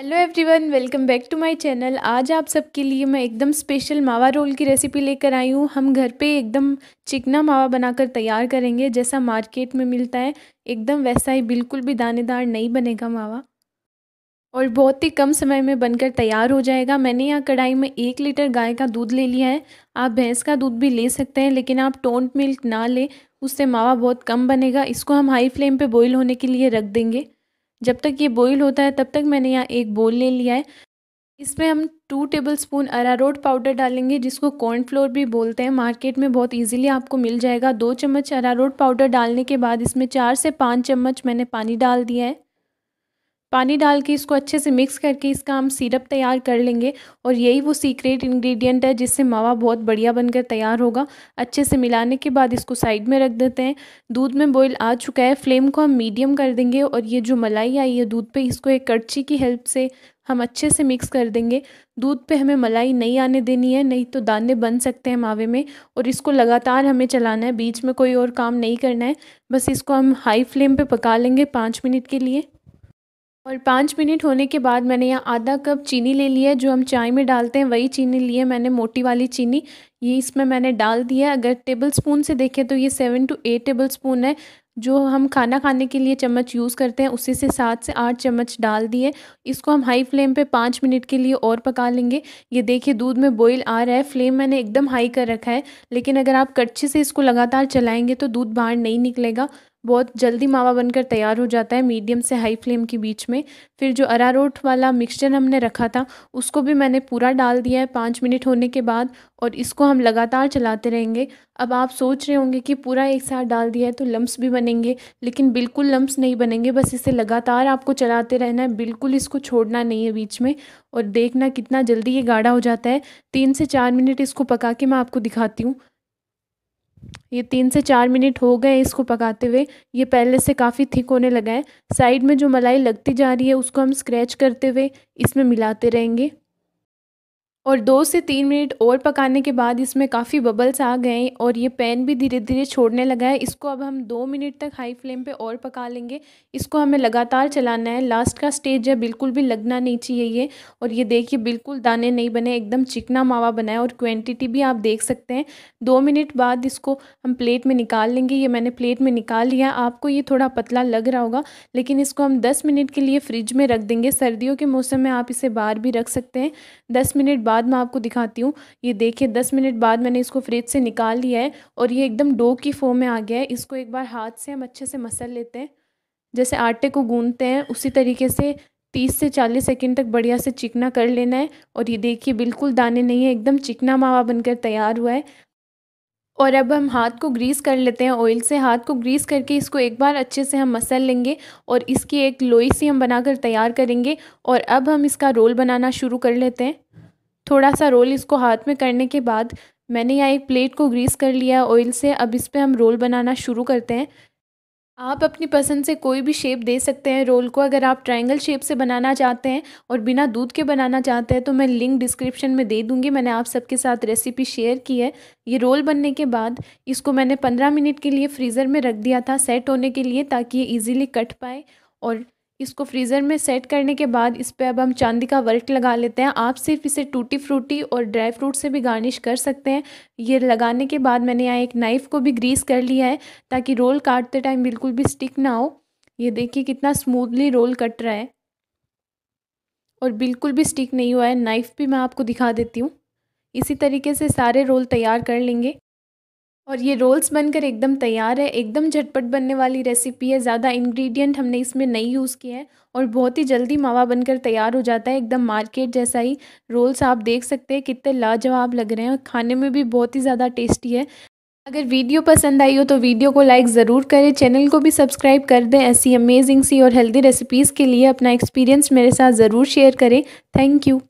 Hello everyone, welcome back to my channel. आज आप सबके लिए मैं एकदम स्पेशल मावा रोल की रेसिपी लेकर आई हूँ। हम घर पे एकदम चिकना मावा बनाकर तैयार करेंगे, जैसा मार्केट में मिलता है एकदम वैसा ही, बिल्कुल भी दानेदार नहीं बनेगा मावा और बहुत ही कम समय में बनकर तैयार हो जाएगा। मैंने यहाँ कढ़ाई में 1 लीटर गाय का दूध ले लिया है। आप भैंस का दूध भी ले सकते हैं, लेकिन आप टोंट मिल्क ना लें, उससे मावा बहुत कम बनेगा। इसको हम हाई फ्लेम पर बॉईल होने के लिए रख देंगे। जब तक ये बॉईल होता है तब तक मैंने यहाँ एक बोल ले लिया है। इसमें हम 2 टेबलस्पून अरारोट पाउडर डालेंगे, जिसको कॉर्नफ्लोर भी बोलते हैं। मार्केट में बहुत इजीली आपको मिल जाएगा। 2 चम्मच अरारोट पाउडर डालने के बाद इसमें 4 से 5 चम्मच मैंने पानी डाल दिया है। पानी डाल के इसको अच्छे से मिक्स करके इसका हम सिरप तैयार कर लेंगे और यही वो सीक्रेट इंग्रेडिएंट है जिससे मावा बहुत बढ़िया बनकर तैयार होगा। अच्छे से मिलाने के बाद इसको साइड में रख देते हैं। दूध में बॉईल आ चुका है, फ्लेम को हम मीडियम कर देंगे और ये जो मलाई आई है दूध पे, इसको एक करछी की हेल्प से हम अच्छे से मिक्स कर देंगे। दूध पे हमें मलाई नहीं आने देनी है, नहीं तो दाने बन सकते हैं मावे में। और इसको लगातार हमें चलाना है, बीच में कोई और काम नहीं करना है। बस इसको हम हाई फ्लेम पर पका लेंगे 5 मिनट के लिए। और 5 मिनट होने के बाद मैंने यहाँ आधा कप चीनी ले लिया है, जो हम चाय में डालते हैं वही चीनी ली है मैंने, मोटी वाली चीनी। ये इसमें मैंने डाल दिया है। अगर टेबलस्पून से देखें तो ये 7 से 8 टेबलस्पून है, जो हम खाना खाने के लिए चम्मच यूज़ करते हैं उसी से 7 से 8 चम्मच डाल दिए। इसको हम हाई फ्लेम पे 5 मिनट के लिए और पका लेंगे। ये देखिए दूध में बॉईल आ रहा है। फ्लेम मैंने एकदम हाई कर रखा है, लेकिन अगर आप कड़छी से इसको लगातार चलाएंगे तो दूध बाहर नहीं निकलेगा। बहुत जल्दी मावा बनकर तैयार हो जाता है मीडियम से हाई फ्लेम के बीच में। फिर जो अरारोट वाला मिक्सचर हमने रखा था उसको भी मैंने पूरा डाल दिया है 5 मिनट होने के बाद, और इसको हम लगातार चलाते रहेंगे। अब आप सोच रहे होंगे कि पूरा एक साथ डाल दिया है तो लम्प्स भी बनेंगे, लेकिन बिल्कुल लम्प्स नहीं बनेंगे। बस इसे लगातार आपको चलाते रहना है, बिल्कुल इसको छोड़ना नहीं है बीच में। और देखना कितना जल्दी ये गाढ़ा हो जाता है। 3 से 4 मिनट इसको पका के मैं आपको दिखाती हूँ। ये 3 से 4 मिनट हो गए इसको पकाते हुए। ये पहले से काफ़ी थिक होने लगा है। साइड में जो मलाई लगती जा रही है उसको हम स्क्रैच करते हुए इसमें मिलाते रहेंगे। और 2 से 3 मिनट और पकाने के बाद इसमें काफ़ी बबल्स आ गए हैं और ये पैन भी धीरे धीरे छोड़ने लगा है। इसको अब हम 2 मिनट तक हाई फ्लेम पे और पका लेंगे। इसको हमें लगातार चलाना है, लास्ट का स्टेज है, बिल्कुल भी लगना नहीं चाहिए ये। और ये देखिए बिल्कुल दाने नहीं बने, एकदम चिकना मावा बना है और क्वान्टिटी भी आप देख सकते हैं। 2 मिनट बाद इसको हम प्लेट में निकाल लेंगे। ये मैंने प्लेट में निकाल लिया। आपको ये थोड़ा पतला लग रहा होगा, लेकिन इसको हम 10 मिनट के लिए फ्रिज में रख देंगे। सर्दियों के मौसम में आप इसे बाहर भी रख सकते हैं। 10 मिनट बाद मैं आपको दिखाती हूँ। ये देखिए 10 मिनट बाद मैंने इसको फ्रिज से निकाल लिया है और ये एकदम डो की फॉर्म में आ गया है। इसको एक बार हाथ से हम अच्छे से मसल लेते हैं, जैसे आटे को गूंदते हैं उसी तरीके से 30 से 40 सेकंड तक बढ़िया से चिकना कर लेना है। और ये देखिए बिल्कुल दाने नहीं है, एकदम चिकना मावा बनकर तैयार हुआ है। और अब हम हाथ को ग्रीस कर लेते हैं ऑयल से। हाथ को ग्रीस करके इसको एक बार अच्छे से हम मसल लेंगे और इसकी एक लोई सी हम बनाकर तैयार करेंगे। और अब हम इसका रोल बनाना शुरू कर लेते हैं। थोड़ा सा रोल इसको हाथ में करने के बाद मैंने यहाँ एक प्लेट को ग्रीस कर लिया ऑयल से। अब इस पे हम रोल बनाना शुरू करते हैं। आप अपनी पसंद से कोई भी शेप दे सकते हैं रोल को। अगर आप ट्रायंगल शेप से बनाना चाहते हैं और बिना दूध के बनाना चाहते हैं तो मैं लिंक डिस्क्रिप्शन में दे दूंगी। मैंने आप सबके साथ रेसिपी शेयर की है। ये रोल बनने के बाद इसको मैंने 15 मिनट के लिए फ्रीज़र में रख दिया था सेट होने के लिए, ताकि ये ईजिली कट पाए। और इसको फ्रीज़र में सेट करने के बाद इस पर अब हम चांदी का वर्क लगा लेते हैं। आप सिर्फ इसे टूटी फ्रूटी और ड्राई फ्रूट से भी गार्निश कर सकते हैं। ये लगाने के बाद मैंने यहाँ एक नाइफ़ को भी ग्रीस कर लिया है, ताकि रोल काटते टाइम बिल्कुल भी स्टिक ना हो। ये देखिए कितना स्मूथली रोल कट रहा है और बिल्कुल भी स्टिक नहीं हुआ है। नाइफ़ भी मैं आपको दिखा देती हूँ। इसी तरीके से सारे रोल तैयार कर लेंगे। और ये रोल्स बनकर एकदम तैयार है। एकदम झटपट बनने वाली रेसिपी है, ज़्यादा इंग्रेडिएंट हमने इसमें नहीं यूज़ किया है और बहुत ही जल्दी मावा बनकर तैयार हो जाता है। एकदम मार्केट जैसा ही रोल्स आप देख सकते हैं, कितने लाजवाब लग रहे हैं और खाने में भी बहुत ही ज़्यादा टेस्टी है। अगर वीडियो पसंद आई हो तो वीडियो को लाइक ज़रूर करें, चैनल को भी सब्सक्राइब कर दें। ऐसी अमेजिंग सी और हेल्दी रेसिपीज़ के लिए अपना एक्सपीरियंस मेरे साथ ज़रूर शेयर करें। Thank you.